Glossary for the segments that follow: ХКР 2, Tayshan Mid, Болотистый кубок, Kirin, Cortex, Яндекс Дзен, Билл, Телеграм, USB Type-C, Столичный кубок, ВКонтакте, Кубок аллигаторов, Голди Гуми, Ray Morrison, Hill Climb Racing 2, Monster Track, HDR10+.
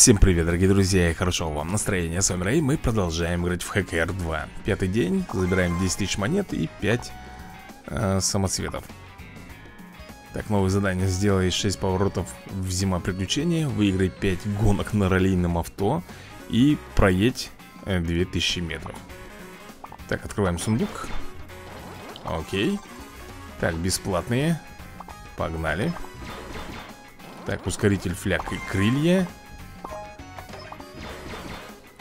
Всем привет, дорогие друзья, и хорошего вам настроения. С вами Рэй, мы продолжаем играть в ХКР 2. Пятый день, забираем 10 тысяч монет и 5 самоцветов. Так, новое задание: сделай 6 поворотов в зима приключения, выиграй 5 гонок на раллийном авто и проедь 2000 метров. Так, открываем сундук. Окей. Так, бесплатные. Погнали. Так, ускоритель, фляг и крылья.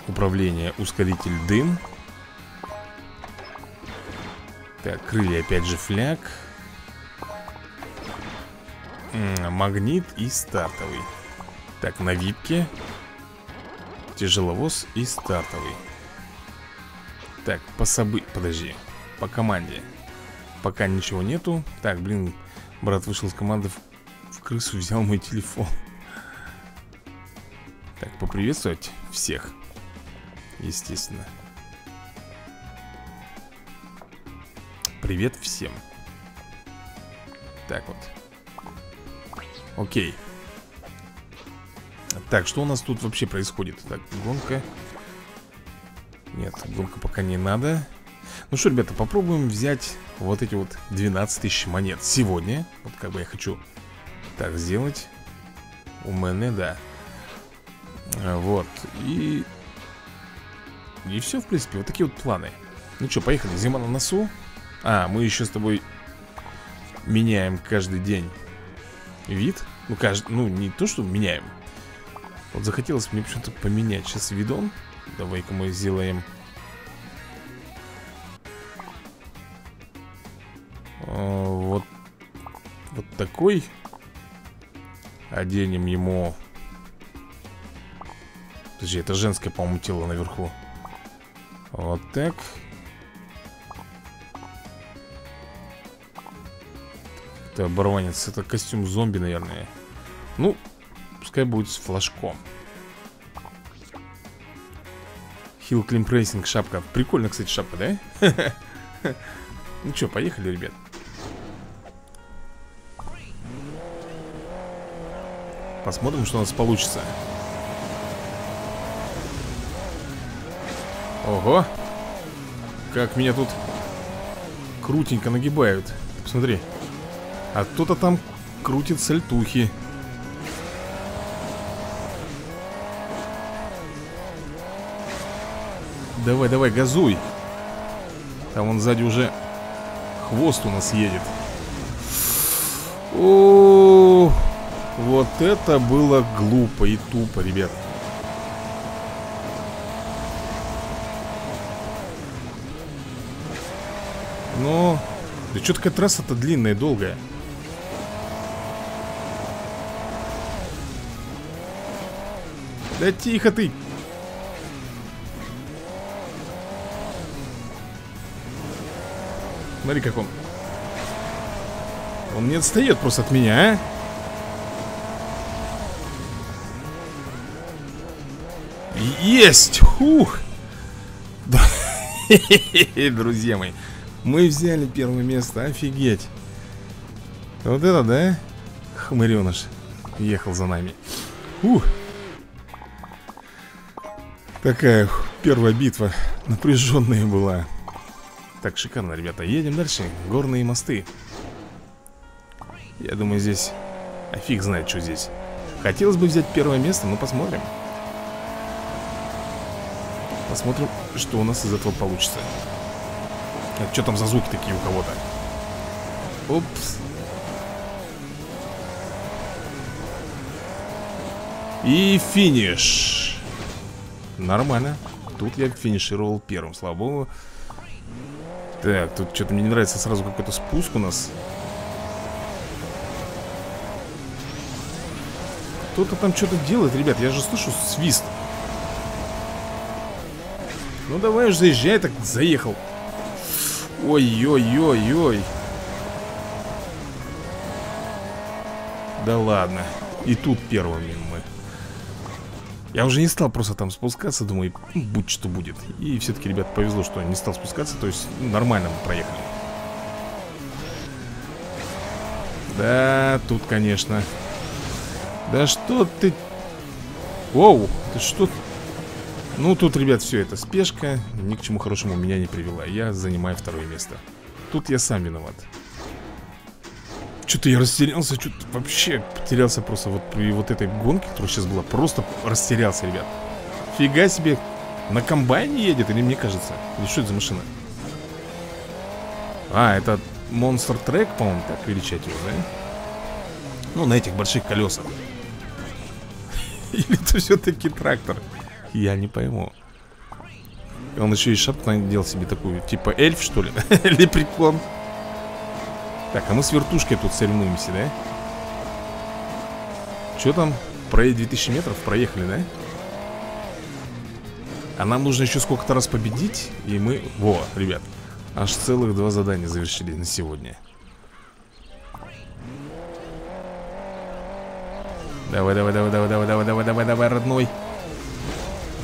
Управление, ускоритель, дым. Так, крылья, опять же фляг. Магнит и стартовый. Так, на випке. Тяжеловоз и стартовый. Так, подожди, по команде пока ничего нету. Так, блин, брат вышел из команды, в крысу взял мой телефон. Так, поприветствовать всех, естественно. Привет всем. Так вот. Окей. Так, что у нас тут вообще происходит? Так, гонка. Нет, гонка пока не надо. Ну что, ребята, попробуем взять вот эти вот 12 тысяч монет сегодня. Вот как бы я хочу так сделать. У меня, да. Вот. И все, в принципе, вот такие вот планы. Ну что, поехали, зима на носу. А, мы еще с тобой меняем каждый день вид. Ну, не то, что меняем. Вот захотелось мне почему-то поменять сейчас видон. Давай-ка мы сделаем вот такой. Оденем ему. Подожди, это женское, по-моему, тело наверху. Вот так. Это оборванец, это костюм зомби, наверное. Ну, пускай будет с флажком. Hill Climb Racing, шапка. Прикольно, кстати, шапка, да? Ну что, поехали, ребят. Посмотрим, что у нас получится. Ого! Как меня тут крутенько нагибают. Посмотри. А кто-то там крутит сальтухи. Давай, давай, газуй. Там он сзади уже хвост у нас едет. О-о-о! Вот это было глупо и тупо, ребят. Но... Да что такая трасса-то длинная, долгая? Да тихо ты! Смотри, как он. Он не отстает просто от меня, а? Есть! Хух! Друзья мои, мы взяли первое место, офигеть. Вот это, да? Хмыреныш ехал за нами. Ух. Такая первая битва напряженная была. Так, шикарно, ребята, едем дальше. Горные мосты. Я думаю, здесь... А фиг знает, что здесь. Хотелось бы взять первое место, но посмотрим. Посмотрим, что у нас из этого получится. А что там за звуки такие у кого-то? Опс. И финиш. Нормально. Тут я финишировал первым, слава богу. Так, тут что-то мне не нравится, сразу какой-то спуск у нас. Кто-то там что-то делает, ребят, я же слышу свист. Ну давай уж заезжай, так заехал. Ой-ой-ой-ой. Да ладно. И тут первыми мы. Я уже не стал просто там спускаться, думаю, будь что будет. И все-таки, ребят, повезло, что я не стал спускаться. То есть нормально мы проехали. Да, тут, конечно. Да что ты. Оу, ты что? Ну, тут, ребят, все это спешка ни к чему хорошему меня не привела. Я занимаю второе место. Тут я сам виноват. Что-то я растерялся, что-то вообще потерялся просто вот при вот этой гонке, которая сейчас была. Просто растерялся, ребят. Фига себе, на комбайне едет, или мне кажется? Или что это за машина? А, это Monster Track, по-моему, так величать его, да? Ну, на этих больших колесах. Или это все-таки трактор? Я не пойму. Он еще и шапку надел себе такую, типа эльф, что ли? Лепрекон. Так, а мы с вертушкой тут соревнуемся, да? Че там? Проедь 2000 метров, проехали, да? А нам нужно еще сколько-то раз победить. И мы... Во, ребят, аж целых 2 задания завершили на сегодня. Давай, давай, давай, давай, давай, давай, давай, давай, давай, родной.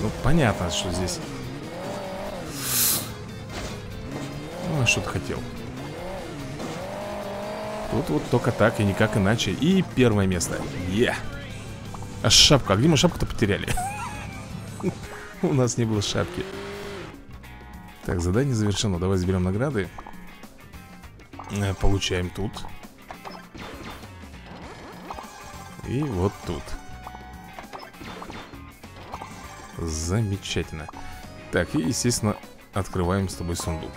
Ну, понятно, что здесь. Ну, а что ты хотел? Тут вот только так и никак иначе. И первое место. Е! А шапка? А где мы шапку-то потеряли? У нас не было шапки. Так, задание завершено. Давай заберем награды. Получаем тут. И вот тут. Замечательно. Так, и, естественно, открываем с тобой сундук.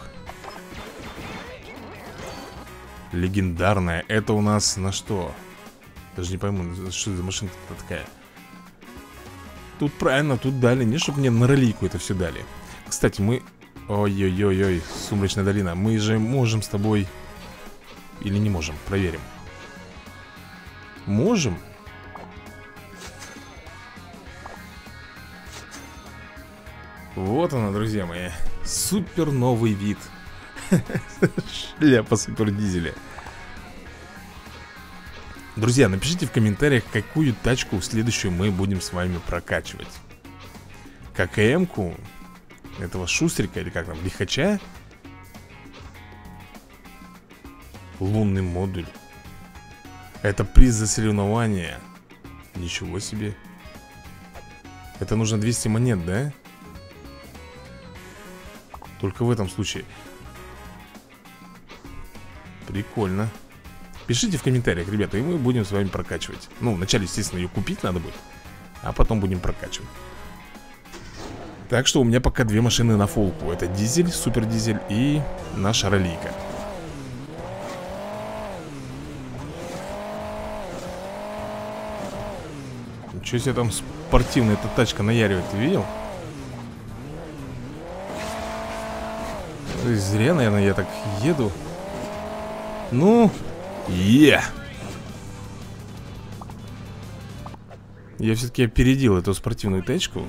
Легендарная. Это у нас на что? Даже не пойму, что за машинка-то такая. Тут правильно, тут дали. Не, чтобы мне на ролику это все дали. Кстати, мы... Ой-ой-ой-ой, Сумрачная долина. Мы же можем с тобой... Или не можем? Проверим. Можем? Вот она, друзья мои. Супер новый вид. Шляпа супердизеля. Друзья, напишите в комментариях, какую тачку следующую мы будем с вами прокачивать. ККМ-ку? Этого шустрика или как там? Лихача? Лунный модуль. Это приз за соревнование. Ничего себе. Это нужно 200 монет, да? Только в этом случае. Прикольно. Пишите в комментариях, ребята, и мы будем с вами прокачивать. Ну, вначале, естественно, ее купить надо будет, а потом будем прокачивать. Так что у меня пока 2 машины на фолку. Это дизель, супердизель и наша ролейка. Ничего себе, там спортивная эта тачка наяривает, ты видел? Зря, наверное, я так еду. Ну, е! Я все-таки опередил эту спортивную тачку.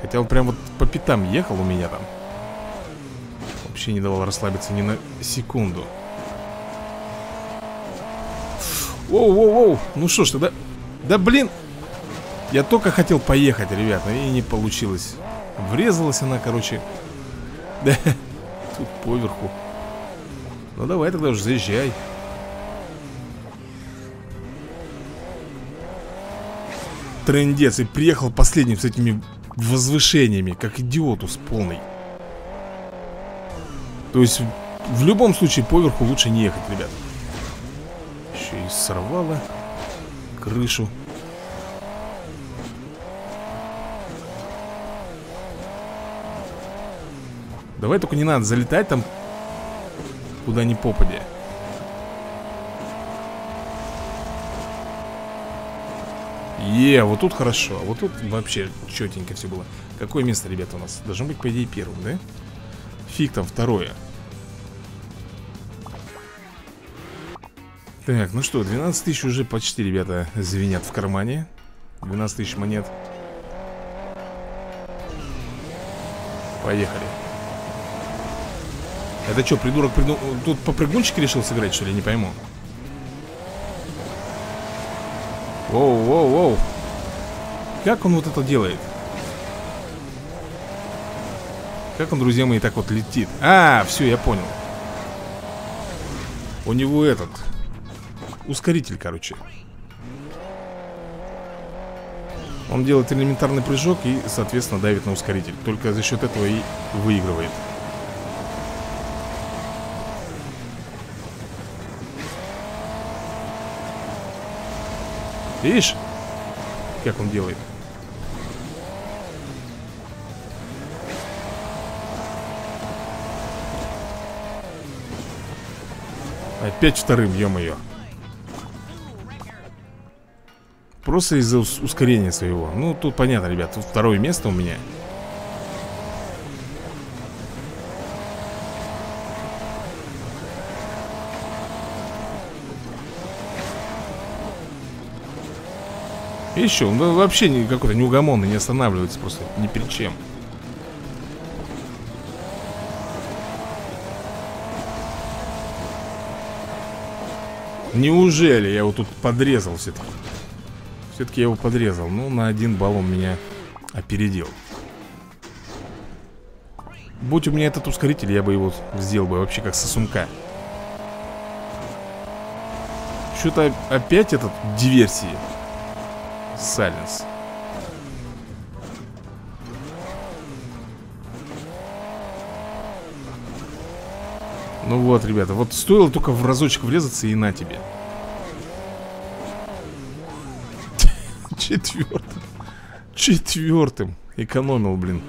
Хотя он прям вот по пятам ехал у меня там. Вообще не давал расслабиться ни на секунду. Воу-воу-воу! Ну что ж тогда... Да блин! Я только хотел поехать, ребята, и не получилось. Врезалась она, короче. Да, тут поверху. Ну давай тогда уже заезжай. Трындец, и приехал последним с этими возвышениями, как идиотус полный. То есть в любом случае поверху лучше не ехать, ребят. Еще и сорвало крышу. Давай только не надо залетать там куда ни попадя. Е, вот тут хорошо. Вот тут вообще четенько все было. Какое место, ребята, у нас? Должно быть, по идее, первым, да? Фиг там, второе. Так, ну что, 12 тысяч уже почти, ребята, звенят в кармане. 12 тысяч монет. Поехали. Это что, придурок придумал? Тут попрыгунчик решил сыграть, что ли? Не пойму. Воу-воу-воу. Как он вот это делает? Как он, друзья мои, так вот летит? А, все, я понял. У него этот ускоритель, короче. Он делает элементарный прыжок и, соответственно, давит на ускоритель. Только за счет этого и выигрывает. Видишь, как он делает? Опять вторым, ё-моё. Просто из-за ускорения своего. Ну, тут понятно, ребят, тут второе место у меня. И еще, он вообще какой-то неугомонный, не останавливается просто ни перед чем. Неужели я его тут подрезал все-таки? Все-таки я его подрезал. Ну, на 1 балл он меня опередил. Будь у меня этот ускоритель, я бы его сделал бы вообще как сосунка. Что-то опять этот диверсии. Сайленс. Ну вот, ребята, вот стоило только в разочек врезаться и на тебе. Четвертым экономил, блин.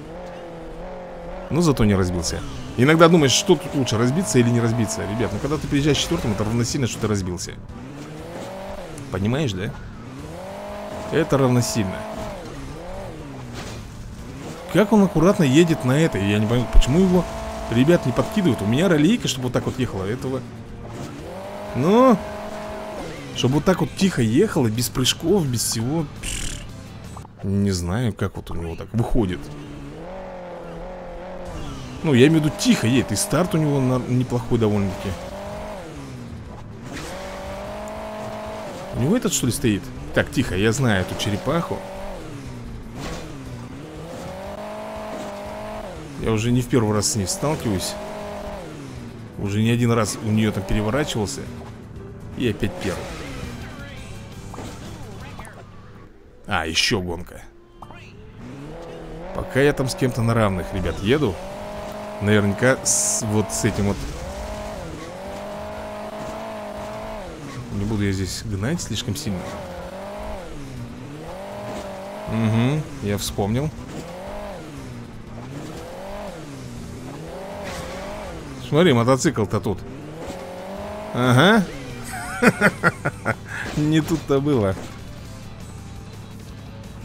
Но зато не разбился. Иногда думаешь, что тут лучше, разбиться или не разбиться. Ребят, ну когда ты приезжаешь 4-м, это равносильно, что ты разбился. Понимаешь, да? Это равносильно. Как он аккуратно едет на это? Я не понимаю, почему его, ребят, не подкидывают. У меня ролейка, чтобы вот так вот ехала. Этого. Но чтобы вот так вот тихо ехала, без прыжков, без всего. Не знаю, как вот у него так выходит. Ну, я имею в виду, тихо едет. И старт у него неплохой довольно-таки. У него этот, что ли, стоит? Так, тихо, я знаю эту черепаху. Я уже не в первый раз с ней сталкиваюсь. Уже не 1 раз у нее там переворачивался. И опять первый. А, еще гонка. Пока я там с кем-то на равных, ребят, еду. Наверняка вот с этим вот. Не буду я здесь гнать слишком сильно. Угу, я вспомнил. Смотри, мотоцикл-то тут. Ага. Не тут-то было.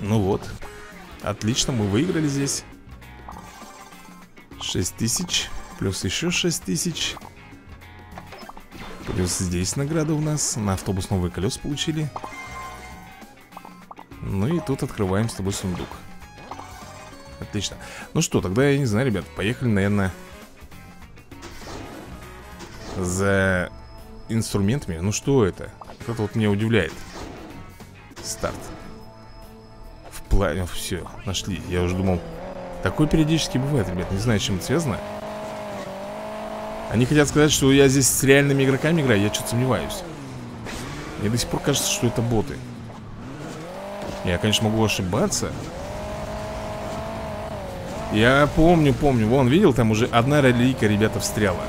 Ну вот. Отлично, мы выиграли здесь. 6000. Плюс еще 6000. Плюс здесь награда у нас. На автобус новые колеса получили. Ну и тут открываем с тобой сундук. Отлично. Ну что, тогда я не знаю, ребят. Поехали, наверное, за инструментами. Ну что это? Кто-то вот меня удивляет. Старт. Вплавь. Все, нашли. Я уже думал. Такое периодически бывает, ребят. Не знаю, с чем это связано. Они хотят сказать, что я здесь с реальными игроками играю. Я что-то сомневаюсь. Мне до сих пор кажется, что это боты. Я, конечно, могу ошибаться. Я помню. Вон, видел, там уже 1 ролейка, ребята, встряла.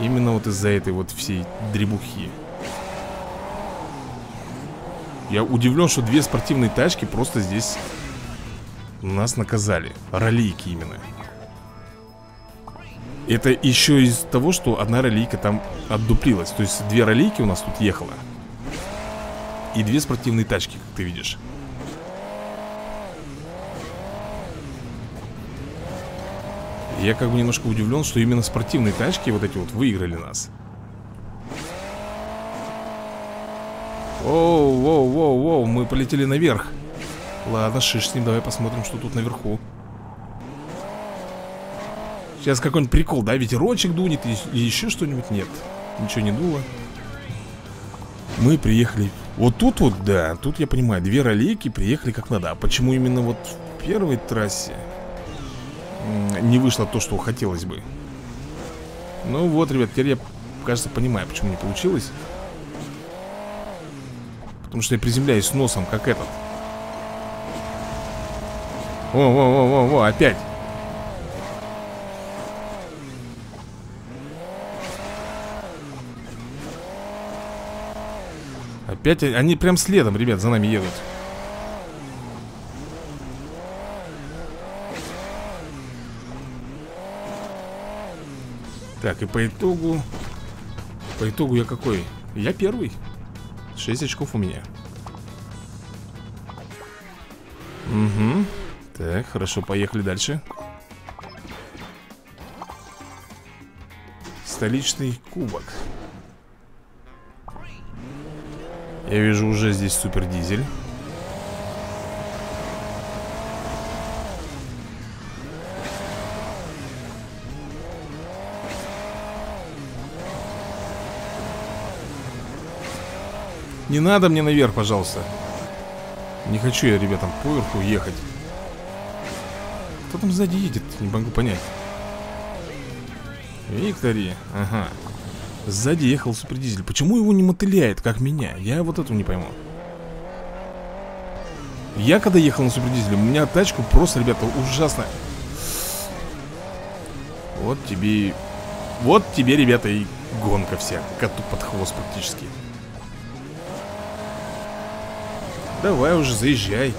Именно вот из-за этой вот всей дребухи. Я удивлен, что 2 спортивные тачки просто здесь нас наказали. Ролейки именно. Это еще из того, что 1 ролейка там отдуплилась. То есть 2 ролейки у нас тут ехало. И 2 спортивные тачки, как ты видишь. Я как бы немножко удивлен, что именно спортивные тачки вот эти вот выиграли нас. Воу, мы полетели наверх. Ладно, шиш с ним, давай посмотрим, что тут наверху. Сейчас какой-нибудь прикол, да? Ветерочек дунет и еще что-нибудь? Нет, ничего не дуло. Мы приехали. Вот тут вот, да, тут я понимаю, 2 ролейки приехали как надо. А почему именно вот в первой трассе не вышло то, что хотелось бы? Ну вот, ребят, теперь я, кажется, понимаю, почему не получилось. Потому что я приземляюсь носом, как этот. Во-во-во-во-во, опять. Опять они прям следом, ребят, за нами едут. Так, и по итогу... По итогу я какой? Я первый. 6 очков у меня. Угу. Так, хорошо, поехали дальше. Столичный кубок. Я вижу уже здесь супердизель. Не надо мне наверх, пожалуйста. Не хочу я, ребятам, поверху ехать. Кто там сзади едет? Не могу понять. Виктори. Ага. Сзади ехал супердизель. Почему его не мотыляет, как меня? Я вот этого не пойму. Я когда ехал на супердизеле, у меня тачку просто, ребята, ужасно. Вот тебе, ребята, и гонка вся. Коту под хвост практически. Давай уже, заезжай.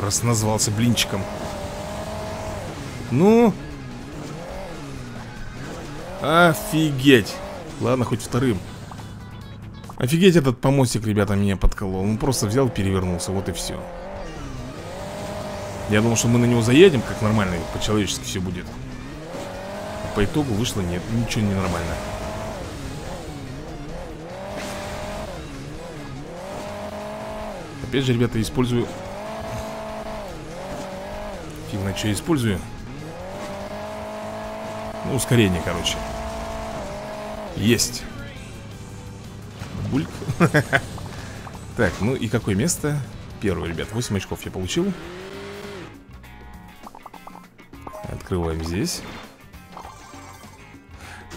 Раз назвался блинчиком. Ну. Офигеть. Ладно, хоть вторым. Офигеть, этот помостик, ребята, меня подколол. Он просто взял, перевернулся, вот и все. Я думал, что мы на него заедем, как нормально, по-человечески все будет. А по итогу вышло нет, ничего не нормально. Опять же, ребята, использую... Фигня, что я использую? Ну, ускорение, короче. Есть. Бульк. Так, ну и какое место? Первое, ребят, 8 очков я получил. Открываем здесь.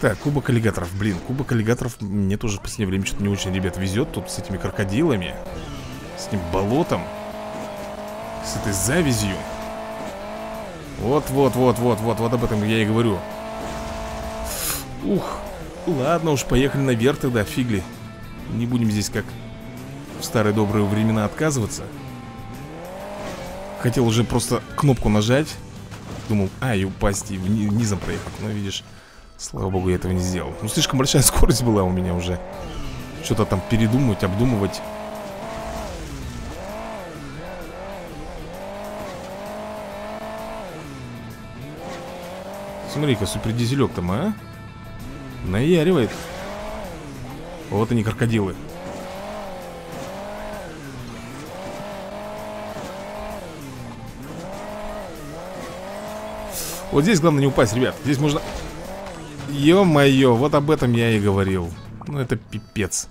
Так, кубок аллигаторов, блин, кубок аллигаторов. Мне тоже в последнее время что-то не очень, ребят, везет. Тут с этими крокодилами, с этим болотом, с этой завязью. Вот об этом я и говорю. Ух, ладно уж, поехали наверх тогда, фигли. Не будем здесь как в старые добрые времена отказываться. Хотел уже просто кнопку нажать. Думал, и упасть, и низом проехать. Но видишь, слава богу, я этого не сделал. Ну, слишком большая скорость была у меня уже. Что-то там передумывать, обдумывать. Смотри-ка, супердизелек там, а? Наяривает. Вот они, крокодилы. Вот здесь главное не упасть, ребят. Здесь можно... Ё-моё, вот об этом я и говорил. Ну это пипец.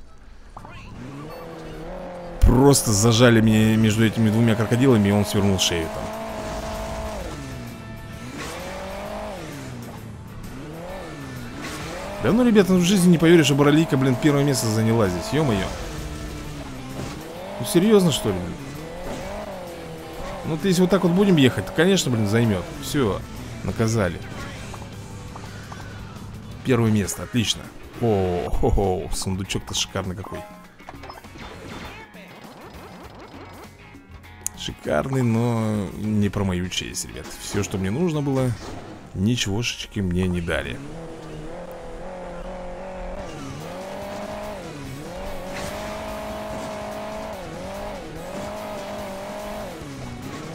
Просто зажали меня между этими двумя крокодилами, и он свернул шею там. Да ну, ребята, в жизни не поверишь, а Баралика, блин, первое место заняла здесь, ё-моё. Ну, серьезно, что ли, блин? Ну, если вот так вот будем ехать, то, конечно, блин, займет. Все, наказали. Первое место, отлично. О-хо-хо, сундучок-то шикарный какой. Шикарный, но не про мою честь, ребят. Все, что мне нужно было, ничегошечки мне не дали.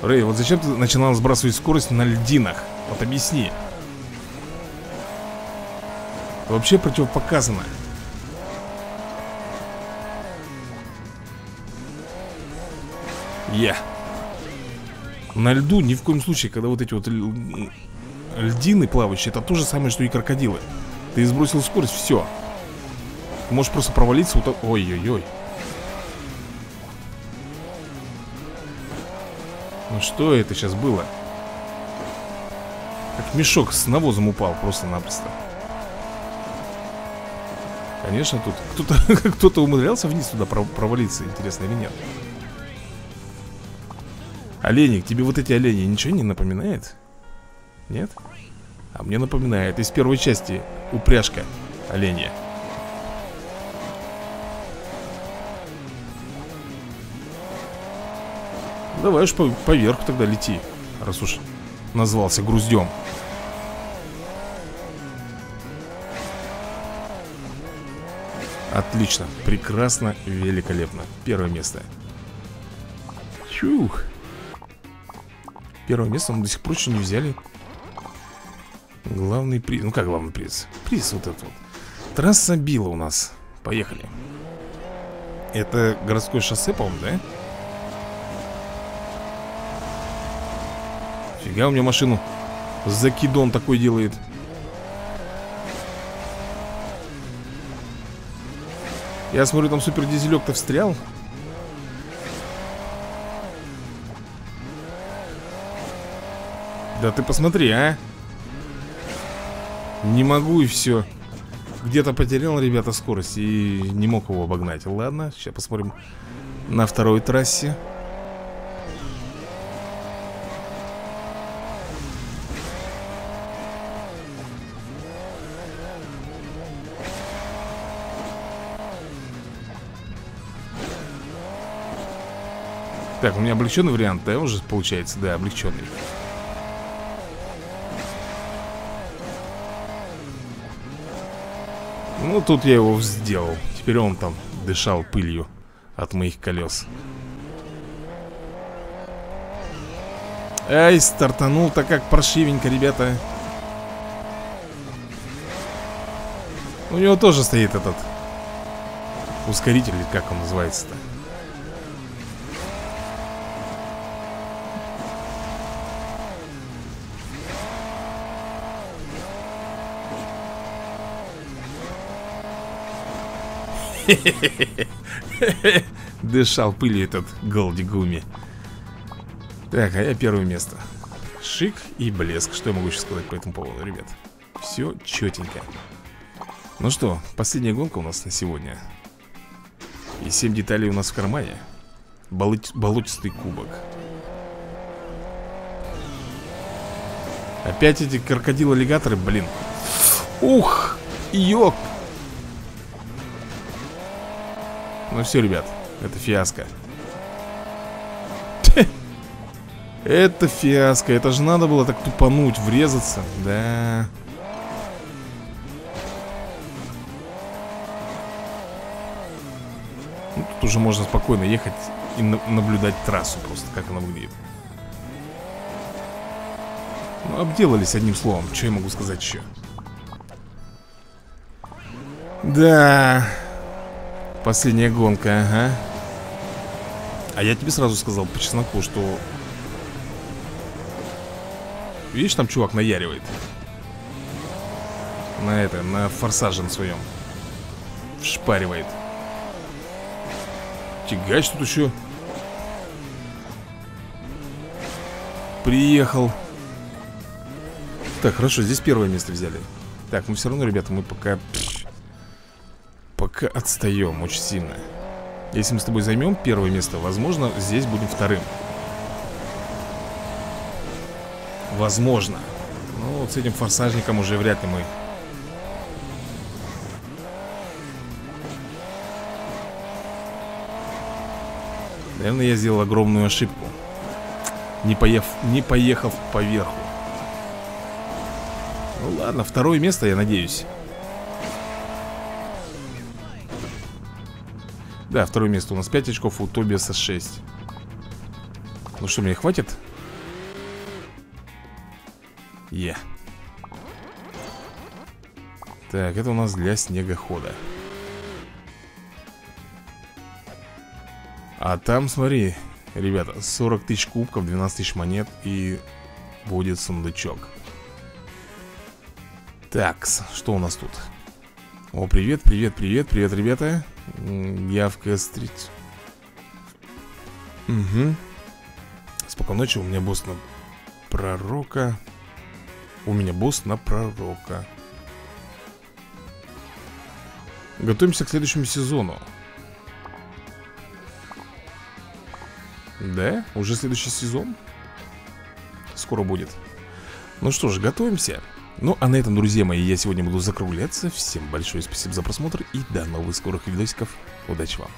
Рэй, вот зачем ты начинал сбрасывать скорость на льдинах? Вот объясни. Вообще противопоказано. На льду ни в коем случае, когда вот эти вот льдины плавающие, это то же самое, что и крокодилы. Ты сбросил скорость, все. Ты можешь просто провалиться. Ой-ой-ой. Ну что это сейчас было? Как мешок с навозом упал просто-напросто. Конечно, тут кто-то умудрялся вниз туда провалиться, интересно или нет. Оленик, тебе вот эти олени ничего не напоминает? Нет? А мне напоминает. Из первой части упряжка оленя. Давай уж поверх тогда лети, раз уж назвался груздем. Отлично, прекрасно, великолепно. Первое место. Чух. Первое место мы до сих пор еще не взяли. Главный приз. Ну как главный приз? Приз вот этот вот. Трасса Билла у нас. Поехали. Это городское шоссе, по-моему, да? Фига, у меня машину закидон такой делает. Я смотрю, там супер дизелек-то встрял. Да ты посмотри, а. Не могу и все. Где-то потерял, ребята, скорость и не мог его обогнать. Ладно, сейчас посмотрим на второй трассе. Так, у меня облегченный вариант, да, уже получается? Да, облегченный. Ну, тут я его сделал. Теперь он там дышал пылью от моих колес. Ай, стартанул-то как паршивенько, ребята. У него тоже стоит этот ускоритель, как он называется-то. Дышал пылью этот Голди Гуми. Так, а я первое место. Шик и блеск. Что я могу еще сказать по этому поводу, ребят? Все четенько. Ну что, последняя гонка у нас на сегодня. И 7 деталей у нас в кармане. Болотистый кубок. Опять эти крокодилы-аллигаторы, блин. Ух, ёк. Ну все, ребят, это фиаско. Это фиаско, это же надо было так тупануть, врезаться, да. Ну, тут уже можно спокойно ехать и наблюдать трассу просто, как она выглядит. Ну, обделались, одним словом, что я могу сказать еще. Да... Последняя гонка, ага. А я тебе сразу сказал по чесноку, что... Видишь, там чувак наяривает. На это, на форсаже своем. Вшпаривает. Тягач тут еще. Приехал. Так, хорошо, здесь первое место взяли. Так, мы все равно, ребята, мы пока... Пока отстаем очень сильно. Если мы с тобой займем первое место, возможно, здесь будем вторым. Возможно. Ну, вот с этим форсажником уже вряд ли мы. Наверное, я сделал огромную ошибку, не поехав поверху. Ну ладно, второе место, я надеюсь. Да, второе место у нас 5 очков, у Тобиаса 6. Ну что, мне хватит? Е. Так, это у нас для снегохода. А там, смотри, ребята, 40 тысяч кубков, 12 тысяч монет и будет сундучок. Так, что у нас тут? О, привет, привет, привет, привет, ребята. Я в Кэс-стрит. Угу. Спокойной ночи, у меня босс на пророка. Готовимся к следующему сезону. Да? Уже следующий сезон? Скоро будет. Ну что ж, готовимся. Ну а на этом, друзья мои, я сегодня буду закругляться. Всем большое спасибо за просмотр и до новых скорых видосиков. Удачи вам.